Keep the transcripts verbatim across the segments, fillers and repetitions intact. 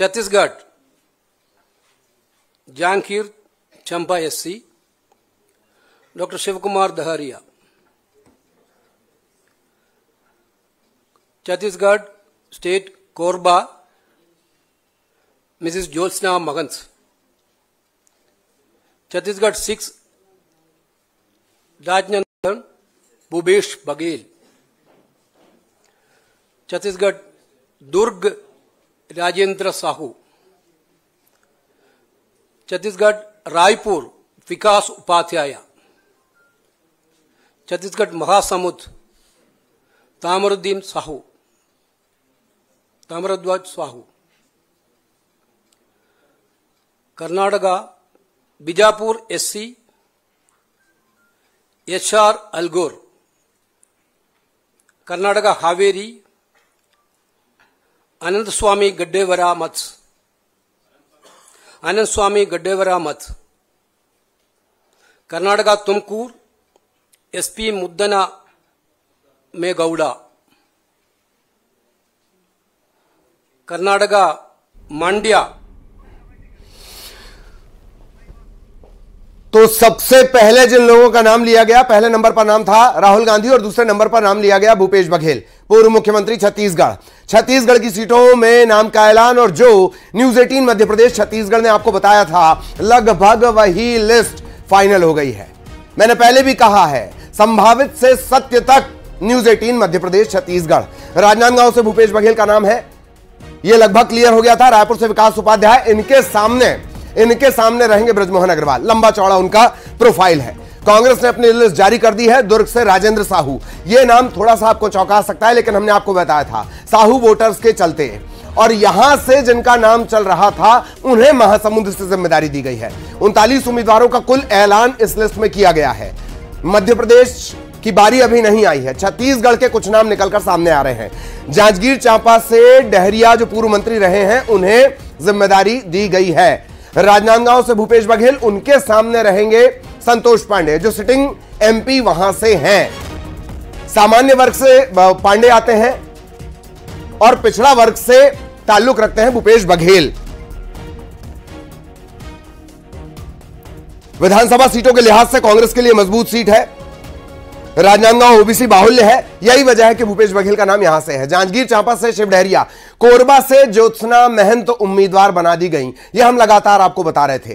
Chhattisgarh Janjgir Champa SC doctor Shivkumar Dahariya. Chhattisgarh state Korba Mrs Jyotsna Mahant. Chhattisgarh six Rajnandan Bhupesh Baghel. Chhattisgarh Durg Rajendra Sahu. Chhattisgarh Raipur Vikas Upadhyay. Chhattisgarh Mahasamund Tamradhwaj Sahu Tamradhwaj Sahu. Karnataka Bijapur SC H R Algor. Karnataka Haveri Anant Swamy Gaddevara मत अनंत स्वामी गड्डेवरा मत। Karnataka Tumkur SP Muddana Megowda. Karnataka Mandya. तो सबसे पहले जिन लोगों का नाम लिया गया, पहले नंबर पर नाम था राहुल गांधी और दूसरे नंबर पर नाम लिया गया भूपेश बघेल, पूर्व मुख्यमंत्री छत्तीसगढ़। छत्तीसगढ़ की सीटों में नाम का ऐलान, और जो न्यूज़ अठारह मध्य प्रदेश छत्तीसगढ़ ने आपको बताया था, लगभग वही लिस्ट फाइनल हो गई है। मैंने पहले भी कहा है, संभावित से सत्य तक न्यूज़ अठारह मध्य प्रदेश छत्तीसगढ़। राजनांदगांव से भूपेश बघेल का नाम है, यह लगभग क्लियर हो गया था। रायपुर से विकास उपाध्याय, इनके सामने इनके सामने रहेंगे ब्रजमोहन अग्रवाल, लंबा चौड़ा उनका प्रोफाइल है। कांग्रेस ने अपनी लिस्ट जारी कर दी है। दुर्ग से राजेंद्र साहू, यह नाम थोड़ा सा आपको चौंका सकता है, लेकिन हमने आपको बताया था साहू वोटर्स के चलते। और यहां से जिनका नाम चल रहा था उन्हें महासमुंद से जिम्मेदारी दी गई है। उनतालीस उम्मीदवारों का कुल ऐलान इस लिस्ट में किया गया है। मध्य प्रदेश की बारी अभी नहीं आई है, छत्तीसगढ़ के कुछ नाम निकलकर सामने आ रहे हैं। जांजगीर चांपा से डहरिया जो पूर्व मंत्री रहे हैं, उन्हें जिम्मेदारी दी गई है। राजनांदगांव से भूपेश बघेल, उनके सामने रहेंगे संतोष पांडे जो सिटिंग एमपी वहां से हैं। सामान्य वर्ग से पांडे आते हैं और पिछड़ा वर्ग से ताल्लुक रखते हैं भूपेश बघेल। विधानसभा सीटों के लिहाज से कांग्रेस के लिए मजबूत सीट है। राजनांदगांव ओबीसी बाहुल्य है, यही वजह है कि भूपेश बघेल का नाम यहां से है। जांजगीर चांपा से शिव डहरिया, कोरबा से ज्योत्सना महंत तो उम्मीदवार बना दी गई, यह हम लगातार आपको बता रहे थे।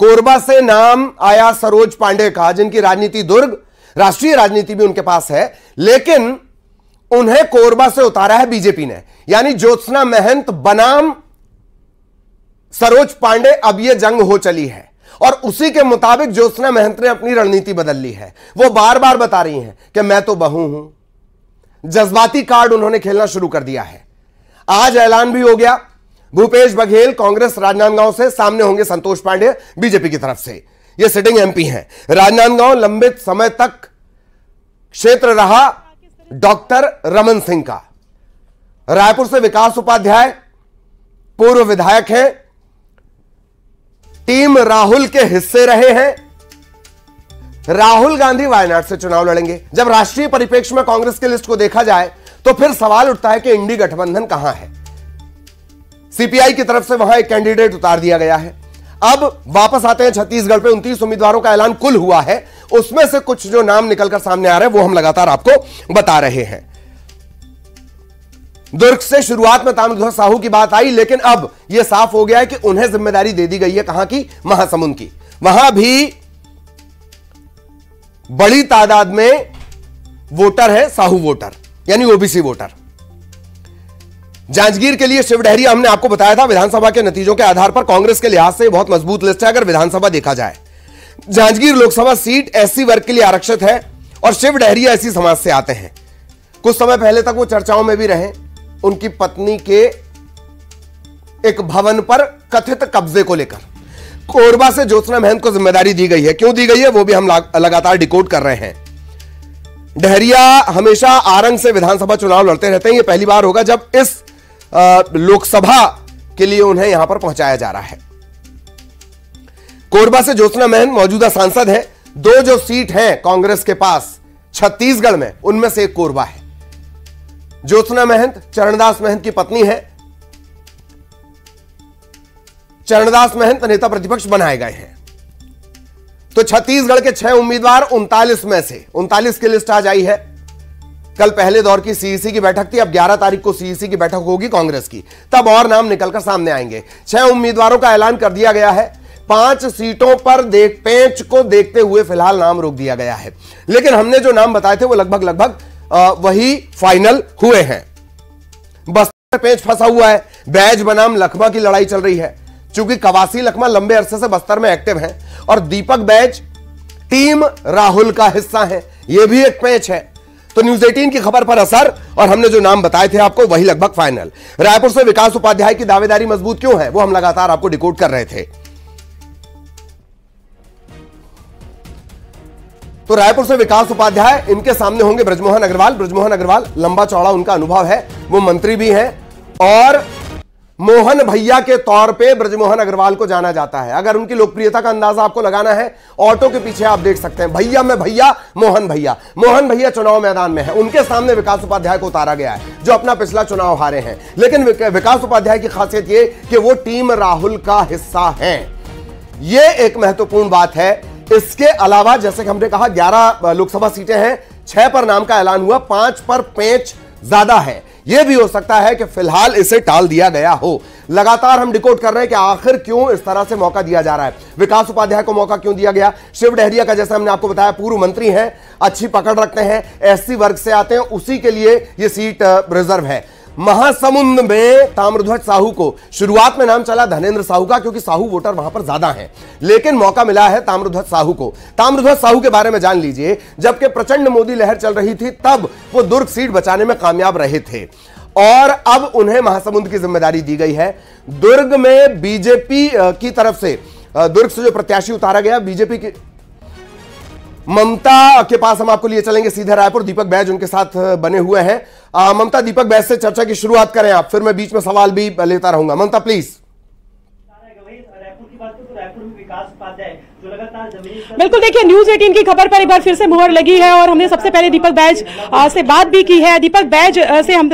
कोरबा से नाम आया सरोज पांडे का, जिनकी राजनीति दुर्ग, राष्ट्रीय राजनीति भी उनके पास है, लेकिन उन्हें कोरबा से उतारा है बीजेपी ने। यानी ज्योत्सना महंत बनाम सरोज पांडे अब यह जंग हो चली है, और उसी के मुताबिक ज्योत्सना महंत ने अपनी रणनीति बदल ली है। वो बार बार बता रही हैं कि मैं तो बहू हूं, जज्बाती कार्ड उन्होंने खेलना शुरू कर दिया है। आज ऐलान भी हो गया, भूपेश बघेल कांग्रेस राजनांदगांव से, सामने होंगे संतोष पांडे बीजेपी की तरफ से, ये सिटिंग एमपी हैं। राजनांदगांव लंबित समय तक क्षेत्र रहा डॉक्टर रमन सिंह का। रायपुर से विकास उपाध्याय पूर्व विधायक हैं, टीम राहुल के हिस्से रहे हैं। राहुल गांधी वायनाड से चुनाव लड़ेंगे। जब राष्ट्रीय परिप्रेक्ष्य में कांग्रेस की लिस्ट को देखा जाए तो फिर सवाल उठता है कि इंडी गठबंधन कहां है। सीपीआई की तरफ से वहां एक कैंडिडेट उतार दिया गया है। अब वापस आते हैं छत्तीसगढ़ पे। उनतीस उम्मीदवारों का ऐलान कुल हुआ है, उसमें से कुछ जो नाम निकलकर सामने आ रहे हैं वो हम लगातार आपको बता रहे हैं। दुर्ग से शुरुआत में ताम्रध्वज साहू की बात आई, लेकिन अब यह साफ हो गया है कि उन्हें जिम्मेदारी दे दी गई है। कहां की? महासमुंद की। वहां भी बड़ी तादाद में वोटर है साहू वोटर, यानी ओबीसी वोटर। जांजगीर के लिए शिव डहरिया, हमने आपको बताया था विधानसभा के नतीजों के आधार पर कांग्रेस के लिहाज से बहुत मजबूत लिस्ट है अगर विधानसभा देखा जाए। जांजगीर लोकसभा सीट एससी वर्ग के लिए आरक्षित है और शिव डहरिया एससी समाज से आते हैं। कुछ समय पहले तक वो चर्चाओं में भी रहे, उनकी पत्नी के एक भवन पर कथित कब्जे को लेकर। कोरबा से ज्योत्सना महंत को जिम्मेदारी दी गई है, क्यों दी गई है वो भी हम लगातार डिकोड कर रहे हैं। डहरिया हमेशा आरंग से विधानसभा चुनाव लड़ते रहते हैं, ये पहली बार होगा जब इस लोकसभा के लिए उन्हें यहां पर पहुंचाया जा रहा है। कोरबा से ज्योत्सना महंत मौजूदा सांसद है। दो जो सीट है कांग्रेस के पास छत्तीसगढ़ में, उनमें से एक कोरबा है। ज्योत्सना महंत चरणदास महंत की पत्नी है, चरणदास महंत नेता प्रतिपक्ष बनाए गए हैं। तो छत्तीसगढ़ के छह उम्मीदवार उनतालीस में से उनतालीस की लिस्ट आज आई है। कल पहले दौर की सीईसी की बैठक थी, अब ग्यारह तारीख को सीईसी की बैठक होगी कांग्रेस की, तब और नाम निकलकर सामने आएंगे। छह उम्मीदवारों का ऐलान कर दिया गया है। पांच सीटों पर देख पेंच को देखते हुए फिलहाल नाम रोक दिया गया है, लेकिन हमने जो नाम बताए थे वो लगभग लगभग आ, वही फाइनल हुए हैं। बस्तर में पेंच फंसा हुआ है, बैज बनाम लखमा की लड़ाई चल रही है। चूंकि कवासी लखमा लंबे अरसे से बस्तर में एक्टिव हैं और दीपक बैज टीम राहुल का हिस्सा है, यह भी एक पेंच है। तो न्यूज़ अठारह की खबर पर असर, और हमने जो नाम बताए थे आपको वही लगभग फाइनल। रायपुर से विकास उपाध्याय की दावेदारी मजबूत क्यों है, वो हम लगातार आपको डिकोड कर रहे थे। तो रायपुर से विकास उपाध्याय, इनके सामने होंगे ब्रजमोहन अग्रवाल। ब्रजमोहन अग्रवाल लंबा चौड़ा उनका अनुभव है, वो मंत्री भी हैं और मोहन भैया के तौर पे ब्रजमोहन अग्रवाल को जाना जाता है। अगर उनकी लोकप्रियता का अंदाजा आपको लगाना है, ऑटो के पीछे आप देख सकते हैं भैया में भैया, मोहन भैया। मोहन भैया चुनाव मैदान में है, उनके सामने विकास उपाध्याय को उतारा गया है जो अपना पिछला चुनाव हारे हैं। लेकिन विकास उपाध्याय की खासियत ये कि वो टीम राहुल का हिस्सा है, ये एक महत्वपूर्ण बात है। इसके अलावा जैसे कि हमने कहा ग्यारह लोकसभा सीटें हैं, छह पर नाम का ऐलान हुआ, पांच पर पेंच ज्यादा है। यह भी हो सकता है कि फिलहाल इसे टाल दिया गया हो। लगातार हम डिकोड कर रहे हैं कि आखिर क्यों इस तरह से मौका दिया जा रहा है, विकास उपाध्याय को मौका क्यों दिया गया। शिव डहरिया का जैसे हमने आपको बताया पूर्व मंत्री हैं, अच्छी पकड़ रखते हैं, एससी वर्ग से आते हैं, उसी के लिए यह सीट रिजर्व है। महासमुंद में ताम्रध्वज साहू को शुरुआत में नाम चला धनेन्द्र साहू का, क्योंकि साहू वोटर वहां पर ज्यादा हैं, लेकिन मौका मिला है ताम्रध्वज साहू को। ताम्रध्वज साहू के बारे में जान लीजिए, जबकि प्रचंड मोदी लहर चल रही थी तब वो दुर्ग सीट बचाने में कामयाब रहे थे और अब उन्हें महासमुंद की जिम्मेदारी दी गई है। दुर्ग में बीजेपी की तरफ से, दुर्ग से जो प्रत्याशी उतारा गया बीजेपी की, ममता के पास हम आपको लिए चलेंगे सीधे रायपुर। दीपक बैज उनके साथ बने हुए हैं। आ, ममता, दीपक बैज से चर्चा की शुरुआत करें आप, फिर मैं बीच में सवाल भी लेता रहूंगा। ममता प्लीज। बिल्कुल, देखिए न्यूज़ अठारह की खबर पर एक बार फिर से मोहर लगी है और हमने सबसे पहले दीपक बैज से बात भी की है। दीपक बैज से हम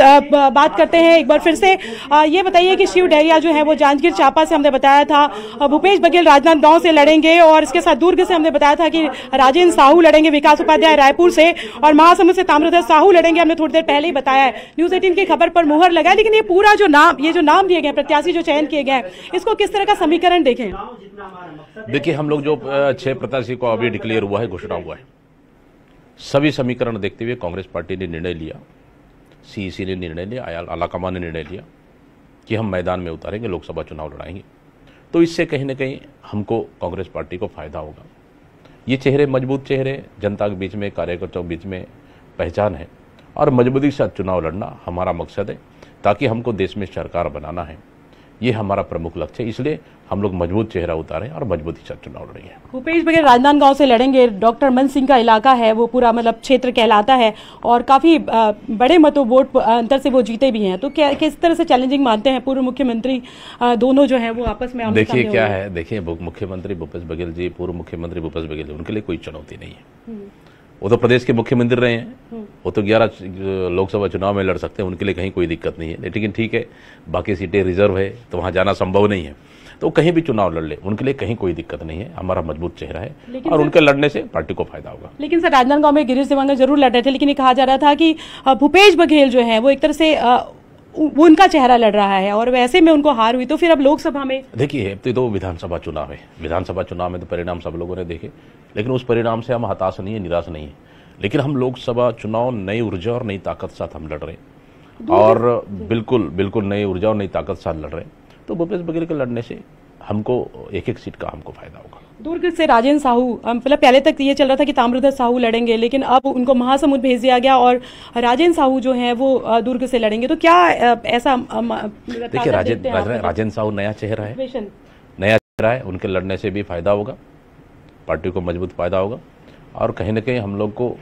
बात करते हैं एक बार फिर से। ये बताइए कि शिव डहरिया जो है वो जांजगीर चांपा से हमने बताया था, भूपेश बघेल राजनांदगांव से लड़ेंगे और इसके साथ दुर्ग से हमने बताया था कि राजेंद्र साहू लड़ेंगे, विकास उपाध्याय रायपुर से और महासमुंद से ताम्रध्वज साहू लड़ेंगे, हमने थोड़ी देर पहले ही बताया है। न्यूज़ अठारह की खबर पर मोहर लगा, लेकिन ये पूरा जो नाम, ये जो नाम दिए गए प्रत्याशी जो चयन किए गए, इसको किस तरह का समीकरण देखें? देखिए, हम लोग जो छह प्रत्याशी को अभी डिक्लेयर हुआ है, घोषणा हुआ है, सभी समीकरण देखते हुए कांग्रेस पार्टी ने निर्णय लिया, सीईसी ने निर्णय लिया, आलाकमान ने निर्णय लिया कि हम मैदान में उतारेंगे, लोकसभा चुनाव लड़ाएंगे। तो इससे कहीं ना कहीं हमको, कांग्रेस पार्टी को फायदा होगा। ये चेहरे मजबूत चेहरे, जनता के बीच में, कार्यकर्ताओं के बीच में पहचान है और मजबूती के साथ चुनाव लड़ना हमारा मकसद है, ताकि हमको देश में सरकार बनाना है, ये हमारा प्रमुख लक्ष्य है। इसलिए हम लोग मजबूत चेहरा उतारे और मजबूती से चुनाव लड़ेंगे। भूपेश बघेल राजनांदगांव से लड़ेंगे, डॉक्टर रमन सिंह का इलाका है, वो पूरा मतलब क्षेत्र कहलाता है और काफी बड़े मतों वोट अंतर से वो जीते भी हैं। तो क्या किस तरह से चैलेंजिंग मानते हैं पूर्व मुख्यमंत्री, दोनों जो है वो आपस में? देखिए क्या है, देखिए मुख्यमंत्री भूपेश बघेल जी, पूर्व मुख्यमंत्री भूपेश बघेल जी, उनके लिए कोई चुनौती नहीं है। वो तो प्रदेश के मुख्यमंत्री रहे हैं, वो तो ग्यारह लोकसभा चुनाव में लड़ सकते हैं, उनके लिए कहीं कोई दिक्कत नहीं है। लेकिन ठीक है, बाकी सीटें रिजर्व है तो वहाँ जाना संभव नहीं है, तो कहीं भी चुनाव लड़ ले, उनके लिए कहीं कोई दिक्कत नहीं है। हमारा मजबूत चेहरा है और उनके लड़ने से पार्टी को फायदा होगा। लेकिन सर, राजनांदगांव में गिरीश दिवागर जरूर लड़ रहे थे, लेकिन ये कहा जा रहा था कि भूपेश बघेल जो है वो एक तरह से वो उनका चेहरा लड़ रहा है और वैसे में उनको हार हुई, तो फिर अब लोकसभा में? देखिए, अब तो विधानसभा चुनाव है, विधानसभा चुनाव में तो परिणाम सब लोगों ने देखे, लेकिन उस परिणाम से हम हताश नहीं है, निराश नहीं है। लेकिन हम लोकसभा चुनाव नई ऊर्जा और नई ताकत के साथ हम लड़ रहे हैं और बिल्कुल बिल्कुल नई ऊर्जा और नई ताकत के साथ लड़ रहे हैं। तो भूपेश बघेल के लड़ने से हमको एक एक सीट का हमको फायदा होगा। दुर्ग से राजेंद्र साहू, मतलब पहले तक ये चल रहा था कि ताम्रध्वज साहू लड़ेंगे, लेकिन अब उनको महासमुंद भेज दिया गया और राजेंद्र साहू जो है वो दुर्ग से लड़ेंगे। तो क्या ऐसा? देखिए, राजेंद्र साहू नया चेहरा है, नया चेहरा है, उनके लड़ने से भी फायदा होगा, पार्टी को मजबूत फायदा होगा। और कहीं ना कहीं हम लोग को,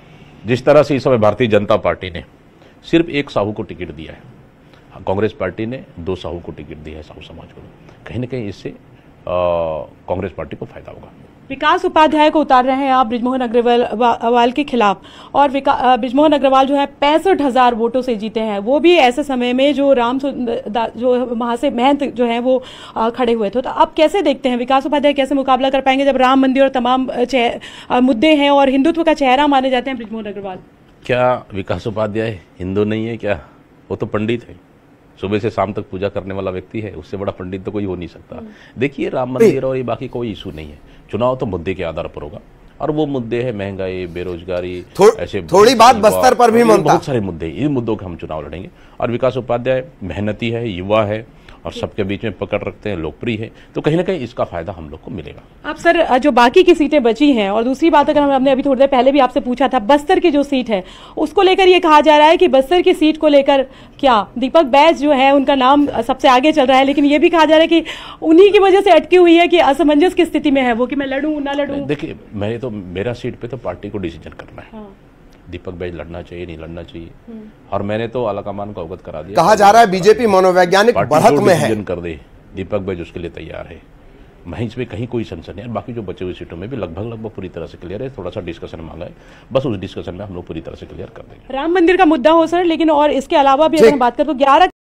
जिस तरह से इस समय भारतीय जनता पार्टी ने सिर्फ एक साहू को टिकट दिया है, कांग्रेस पार्टी ने दो साहू को टिकट दिया है साहू समाज को, कहीं ना कहीं इससे कांग्रेस पार्टी को फायदा होगा। विकास उपाध्याय को उतार रहे हैं आप ब्रजमोहन अग्रवाल के खिलाफ, और ब्रजमोहन अग्रवाल जो है पैंसठ हजार वोटों से जीते हैं, वो भी ऐसे समय में जो राम जो महासे महंत जो हैं वो खड़े हुए थे। तो आप कैसे देखते हैं विकास उपाध्याय कैसे मुकाबला कर पाएंगे जब राम मंदिर और तमाम मुद्दे हैं और हिंदुत्व का चेहरा माने जाते हैं ब्रजमोहन अग्रवाल? क्या विकास उपाध्याय हिंदू नहीं है क्या? वो तो पंडित है, सुबह से शाम तक पूजा करने वाला व्यक्ति है, उससे बड़ा पंडित तो कोई हो नहीं सकता। देखिए राम मंदिर और ये बाकी कोई इशू नहीं है, चुनाव तो मुद्दे के आधार पर होगा, और वो मुद्दे हैं महंगाई, बेरोजगारी, थो, ऐसे थोड़ी बात बस्तर पर भी बहुत सारे मुद्दे, इन मुद्दों का हम चुनाव लड़ेंगे। और विकास उपाध्याय मेहनती है, युवा है और सबके बीच में पकड़ रखते हैं, लोकप्रिय है, तो कहीं ना कहीं इसका फायदा हम लोग को मिलेगा। अब सर जो बाकी की सीटें बची हैं, और दूसरी बात अगर हमने अभी थोड़ी देर पहले भी आपसे पूछा था बस्तर की जो सीट है उसको लेकर ये कहा जा रहा है कि बस्तर की सीट को लेकर क्या दीपक बैज जो है उनका नाम सबसे आगे चल रहा है, लेकिन ये भी कहा जा रहा है कि उन्हीं की वजह से अटकी हुई है कि असमंजस की स्थिति में है वो कि मैं लड़ूं ना लड़ूं। देखिए मेरे तो मेरा सीट पे तो पार्टी को डिसीजन करना है, दीपक बैज लड़ना चाहिए नहीं लड़ना चाहिए, और मैंने तो आला कमान को अवगत करा दिया। कहा जा रहा है बीजेपी मनोवैज्ञानिक बढ़त में है, कर दे दीपक बैज उसके लिए तैयार है। महेश में कहीं कोई सनसनी है, बाकी जो बचे हुई सीटों में भी लगभग लगभग पूरी तरह से क्लियर है, थोड़ा सा डिस्कशन मांगा है, बस उस डिस्कशन में हम लोग पूरी तरह से क्लियर कर देंगे। राम मंदिर का मुद्दा हो सर, लेकिन और इसके अलावा भी अगर हम बात करें तो ग्यारह